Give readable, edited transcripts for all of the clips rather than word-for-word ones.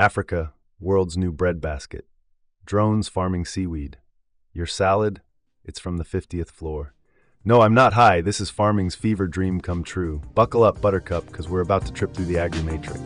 Africa, world's new breadbasket. Drones farming seaweed. Your salad? It's from the 50th floor. No, I'm not high. This is farming's fever dream come true. Buckle up, Buttercup, because we're about to trip through the agri-matrix.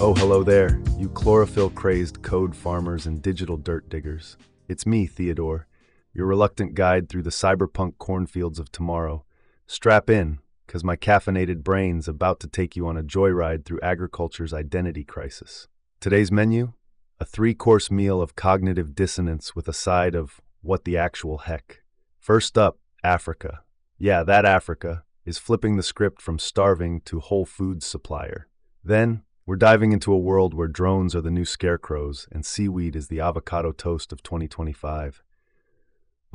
Oh, hello there, you chlorophyll-crazed code farmers and digital dirt diggers. It's me, Theodore, your reluctant guide through the cyberpunk cornfields of tomorrow. Strap in, because my caffeinated brain's about to take you on a joyride through agriculture's identity crisis. Today's menu? A three-course meal of cognitive dissonance with a side of what the actual heck. First up, Africa. Yeah, that Africa is flipping the script from starving to whole foods supplier. Then, we're diving into a world where drones are the new scarecrows and seaweed is the avocado toast of 2025.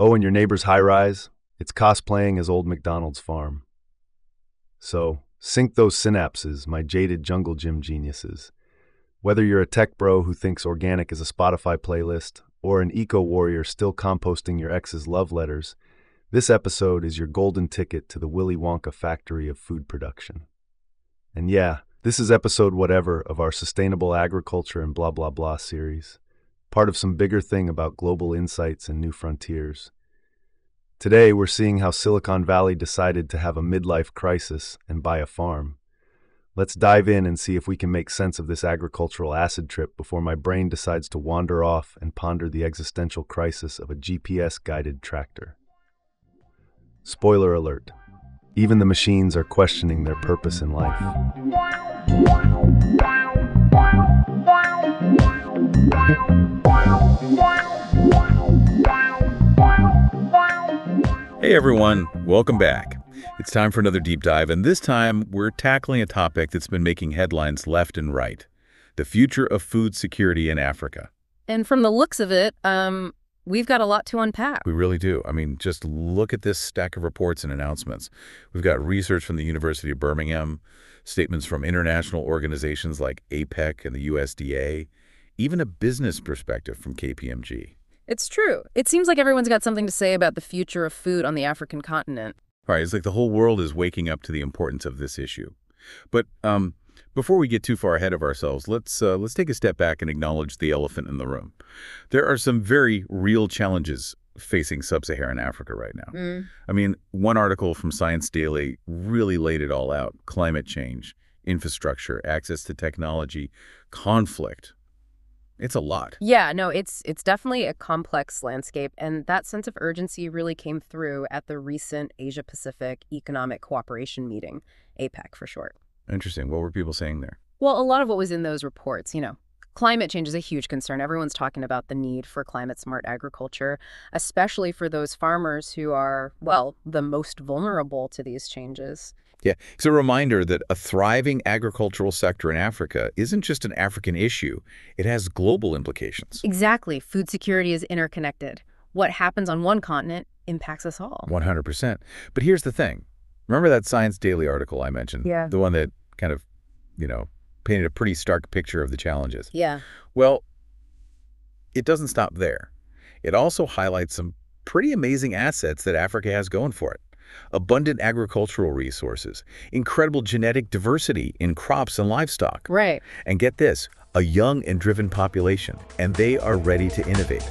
Oh, and your neighbor's high-rise? It's cosplaying as old McDonald's farm. So, sync those synapses, my jaded jungle gym geniuses. Whether you're a tech bro who thinks organic is a Spotify playlist or an eco-warrior still composting your ex's love letters, this episode is your golden ticket to the Willy Wonka factory of food production. And yeah, this is episode whatever of our Sustainable Agriculture and Blah Blah Blah series, part of some bigger thing about global insights and new frontiers. Today, we're seeing how Silicon Valley decided to have a midlife crisis and buy a farm. Let's dive in and see if we can make sense of this agricultural acid trip before my brain decides to wander off and ponder the existential crisis of a GPS-guided tractor. Spoiler alert, even the machines are questioning their purpose in life. Hey everyone, welcome back. It's time for another deep dive, and this time we're tackling a topic that's been making headlines left and right: the future of food security in Africa. And from the looks of it, we've got a lot to unpack. We really do. I mean, just look at this stack of reports and announcements. We've got research from the University of Birmingham, statements from international organizations like APEC and the USDA, even a business perspective from KPMG. It's true. It seems like everyone's got something to say about the future of food on the African continent. All right, it's like the whole world is waking up to the importance of this issue. But before we get too far ahead of ourselves, let's take a step back and acknowledge the elephant in the room. There are some very real challenges facing sub-Saharan Africa right now. I mean, one article from Science Daily really laid it all out: climate change, infrastructure, access to technology, conflict. It's a lot. Yeah, no, it's definitely a complex landscape, and that sense of urgency really came through at the recent Asia-Pacific Economic Cooperation meeting, APEC for short. Interesting. What were people saying there? Well, a lot of what was in those reports, you know, climate change is a huge concern. Everyone's talking about the need for climate-smart agriculture, especially for those farmers who are, well, the most vulnerable to these changes. Yeah, it's a reminder that a thriving agricultural sector in Africa isn't just an African issue. It has global implications. Exactly. Food security is interconnected. What happens on one continent impacts us all. 100%. But here's the thing. Remember that Science Daily article I mentioned? Yeah. The one that kind of, you know, painted a pretty stark picture of the challenges. Yeah. Well, it doesn't stop there. It also highlights some pretty amazing assets that Africa has going for it. Abundant agricultural resources, incredible genetic diversity in crops and livestock. Right. And get this, a young and driven population, and they are ready to innovate.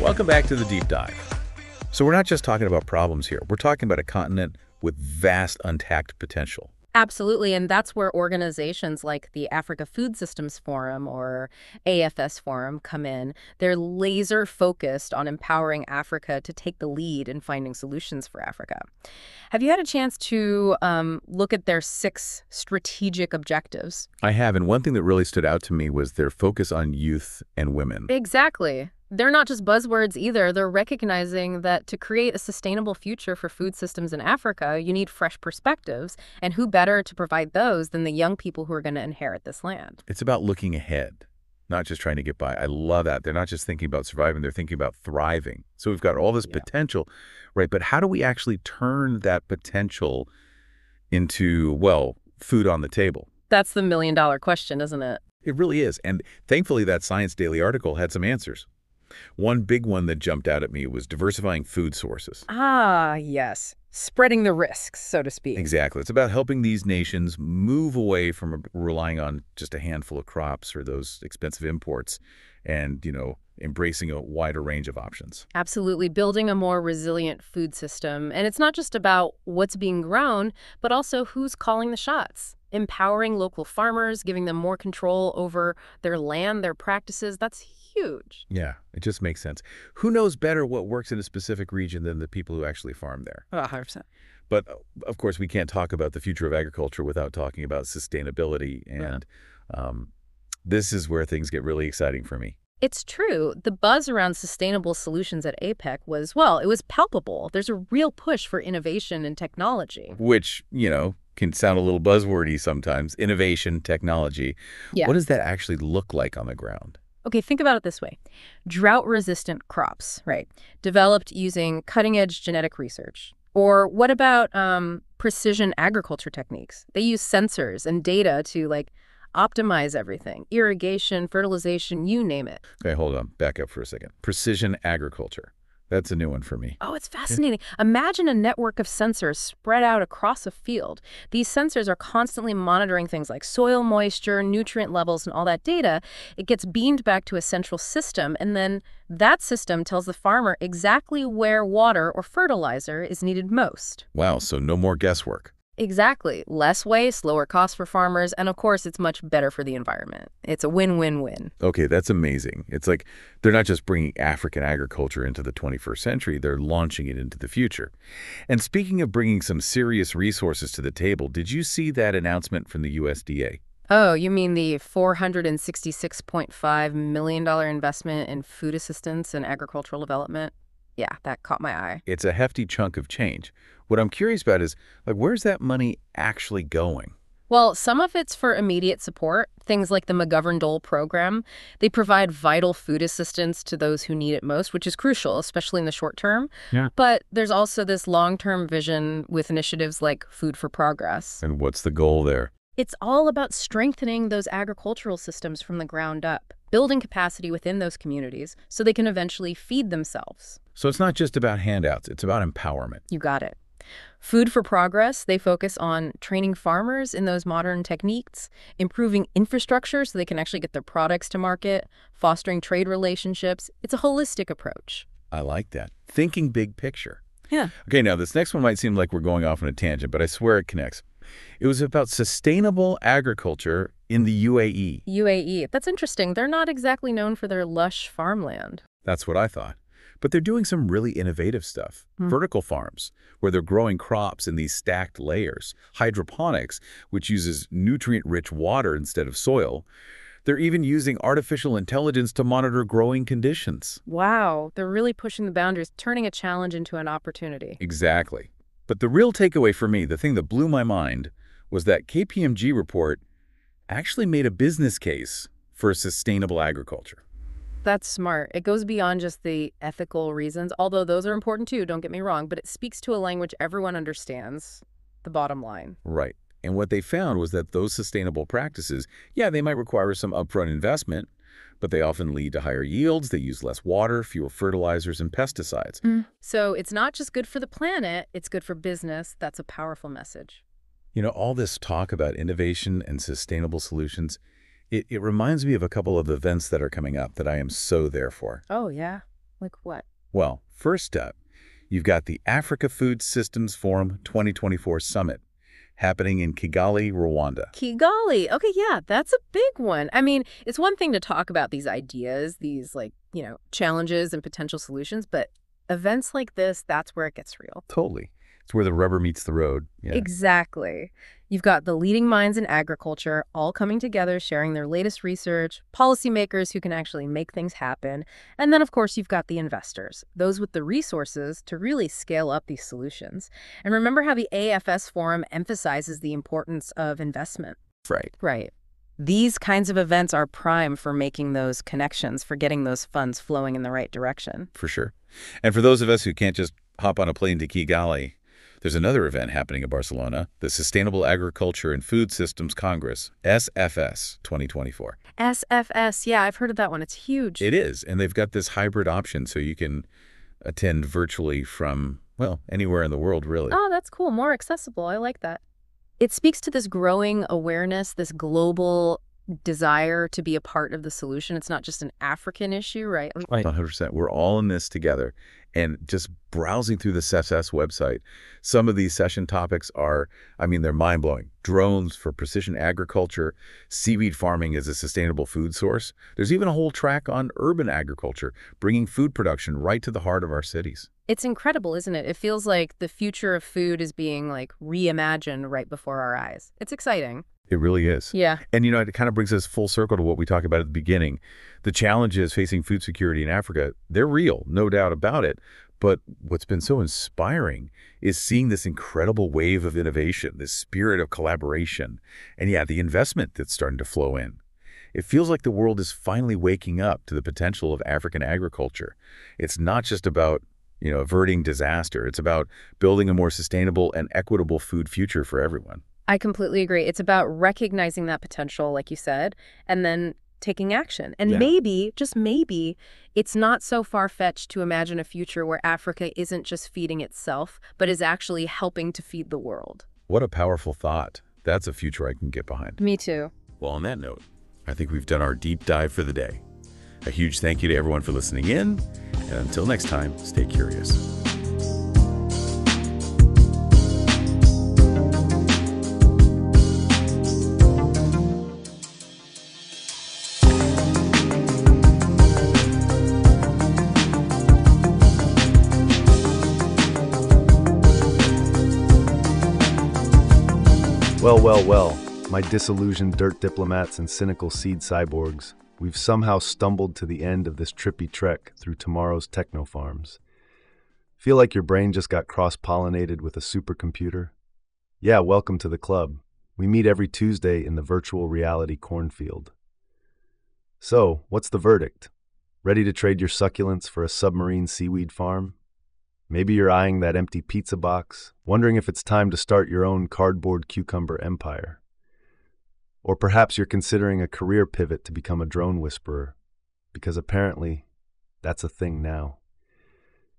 Welcome back to the Deep Dive. So we're not just talking about problems here. We're talking about a continent with vast untapped potential. Absolutely, and that's where organizations like the Africa Food Systems Forum, or AFS Forum, come in. They're laser-focused on empowering Africa to take the lead in finding solutions for Africa. Have you had a chance to look at their 6 strategic objectives? I have, and one thing that really stood out to me was their focus on youth and women. Exactly. They're not just buzzwords either. They're recognizing that to create a sustainable future for food systems in Africa, you need fresh perspectives. And who better to provide those than the young people who are going to inherit this land? It's about looking ahead, not just trying to get by. I love that. They're not just thinking about surviving. They're thinking about thriving. So we've got all this potential, right? But how do we actually turn that potential into, well, food on the table? That's the million-dollar question, isn't it? It really is. And thankfully, that Science Daily article had some answers. One big one that jumped out at me was diversifying food sources. Ah, yes. Spreading the risks, so to speak. Exactly. It's about helping these nations move away from relying on just a handful of crops or those expensive imports and, you know, embracing a wider range of options. Absolutely. Building a more resilient food system. And it's not just about what's being grown, but also who's calling the shots. Empowering local farmers, giving them more control over their land, their practices. That's huge. Yeah, it just makes sense. Who knows better what works in a specific region than the people who actually farm there? 100%. But of course, we can't talk about the future of agriculture without talking about sustainability. And this is where things get really exciting for me. It's true. The buzz around sustainable solutions at APEC was, well, it was palpable. There's a real push for innovation and technology. Which, you know, can sound a little buzzwordy sometimes. Innovation, technology. Yeah. What does that actually look like on the ground? Okay, think about it this way. Drought-resistant crops, right, developed using cutting-edge genetic research. Or what about precision agriculture techniques? They use sensors and data to, like, optimize everything. Irrigation, fertilization, you name it. Okay, hold on. Back up for a second. Precision agriculture. That's a new one for me. Oh, it's fascinating. Imagine a network of sensors spread out across a field. These sensors are constantly monitoring things like soil moisture, nutrient levels, and all that data. It gets beamed back to a central system, and then that system tells the farmer exactly where water or fertilizer is needed most. Wow, so no more guesswork. Exactly. Less waste, lower cost for farmers, and of course, it's much better for the environment. It's a win-win-win. Okay, that's amazing. It's like they're not just bringing African agriculture into the 21st century, they're launching it into the future. And speaking of bringing some serious resources to the table, did you see that announcement from the USDA? Oh, you mean the $466.5 million investment in food assistance and agricultural development? Yeah, that caught my eye. It's a hefty chunk of change. What I'm curious about is, like, where's that money actually going? Well, some of it's for immediate support, things like the McGovern-Dole program. They provide vital food assistance to those who need it most, which is crucial, especially in the short term. Yeah. But there's also this long-term vision with initiatives like Food for Progress. And what's the goal there? It's all about strengthening those agricultural systems from the ground up, building capacity within those communities so they can eventually feed themselves. So it's not just about handouts, it's about empowerment. You got it. Food for Progress, they focus on training farmers in those modern techniques, improving infrastructure so they can actually get their products to market, fostering trade relationships. It's a holistic approach. I like that. Thinking big picture. Yeah. Okay, now this next one might seem like we're going off on a tangent, but I swear it connects. It was about sustainable agriculture in the UAE. UAE. That's interesting. They're not exactly known for their lush farmland. That's what I thought. But they're doing some really innovative stuff. Vertical farms, where they're growing crops in these stacked layers. Hydroponics, which uses nutrient-rich water instead of soil. They're even using artificial intelligence to monitor growing conditions. Wow. They're really pushing the boundaries, turning a challenge into an opportunity. Exactly. But the real takeaway for me, the thing that blew my mind, was that KPMG report actually made a business case for sustainable agriculture. That's smart. It goes beyond just the ethical reasons, although those are important too, don't get me wrong, but it speaks to a language everyone understands, the bottom line. Right. And what they found was that those sustainable practices, yeah, they might require some upfront investment, but they often lead to higher yields, they use less water, fewer fertilizers, and pesticides. So it's not just good for the planet, it's good for business. That's a powerful message. You know, all this talk about innovation and sustainable solutions, it reminds me of a couple of events that are coming up that I am so there for. Oh, yeah? Like what? Well, first up, you've got the Africa Food Systems Forum 2024 Summit, happening in Kigali, Rwanda. Kigali. Okay, yeah, that's a big one. I mean, it's one thing to talk about these ideas, these, like, you know, challenges and potential solutions, but events like this, that's where it gets real. Totally. It's where the rubber meets the road. Yeah. Exactly. You've got the leading minds in agriculture all coming together, sharing their latest research, policymakers who can actually make things happen. And then, of course, you've got the investors, those with the resources to really scale up these solutions. And remember how the AFS Forum emphasizes the importance of investment. Right. Right. These kinds of events are prime for making those connections, for getting those funds flowing in the right direction. For sure. And for those of us who can't just hop on a plane to Kigali, There's another event happening in Barcelona, the Sustainable Agriculture and Food Systems Congress, SFS 2024. SFS, yeah, I've heard of that one. It's huge. It is, and they've got this hybrid option, so you can attend virtually from, well, anywhere in the world, really. Oh, that's cool. More accessible. I like that. It speaks to this growing awareness, this global desire to be a part of the solution. It's not just an African issue, right? 100%. We're all in this together. And just browsing through the SFS website, some of these session topics are, I mean, they're mind-blowing. Drones for precision agriculture, seaweed farming as a sustainable food source. There's even a whole track on urban agriculture, bringing food production right to the heart of our cities. It's incredible, isn't it? It feels like the future of food is being, like, reimagined right before our eyes. It's exciting. It really is. Yeah. And, you know, it kind of brings us full circle to what we talked about at the beginning. The challenges facing food security in Africa, they're real, no doubt about it. But what's been so inspiring is seeing this incredible wave of innovation, this spirit of collaboration, and, yeah, the investment that's starting to flow in. It feels like the world is finally waking up to the potential of African agriculture. It's not just about, you know, averting disaster. It's about building a more sustainable and equitable food future for everyone. I completely agree. It's about recognizing that potential, like you said, and then taking action. And maybe, just maybe, it's not so far-fetched to imagine a future where Africa isn't just feeding itself, but is actually helping to feed the world. What a powerful thought. That's a future I can get behind. Me too. Well, on that note, I think we've done our deep dive for the day. A huge thank you to everyone for listening in, and until next time, stay curious. Well, well, well, my disillusioned dirt diplomats and cynical seed cyborgs, we've somehow stumbled to the end of this trippy trek through tomorrow's techno farms. Feel like your brain just got cross-pollinated with a supercomputer? Yeah, welcome to the club. We meet every Tuesday in the virtual reality cornfield. So, what's the verdict? Ready to trade your succulents for a submarine seaweed farm? Maybe you're eyeing that empty pizza box, wondering if it's time to start your own cardboard cucumber empire. Or perhaps you're considering a career pivot to become a drone whisperer, because apparently that's a thing now.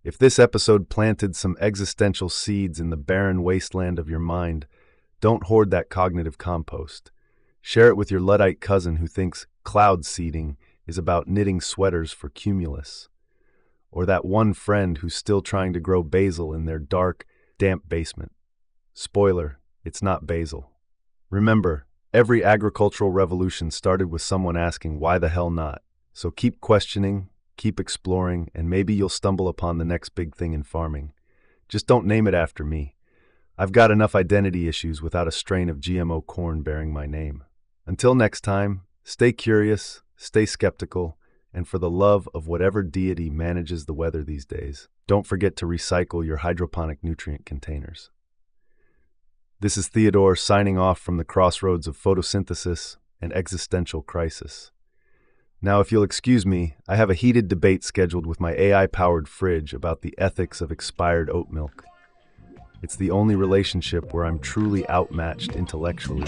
If this episode planted some existential seeds in the barren wasteland of your mind, don't hoard that cognitive compost. Share it with your Luddite cousin who thinks cloud seeding is about knitting sweaters for cumulus. Or that one friend who's still trying to grow basil in their dark, damp basement. Spoiler, it's not basil. Remember, every agricultural revolution started with someone asking, why the hell not? So keep questioning, keep exploring, and maybe you'll stumble upon the next big thing in farming. Just don't name it after me. I've got enough identity issues without a strain of GMO corn bearing my name. Until next time, stay curious, stay skeptical, and for the love of whatever deity manages the weather these days, don't forget to recycle your hydroponic nutrient containers. This is Theodore signing off from the crossroads of photosynthesis and existential crisis. Now, if you'll excuse me, I have a heated debate scheduled with my AI-powered fridge about the ethics of expired oat milk. It's the only relationship where I'm truly outmatched intellectually.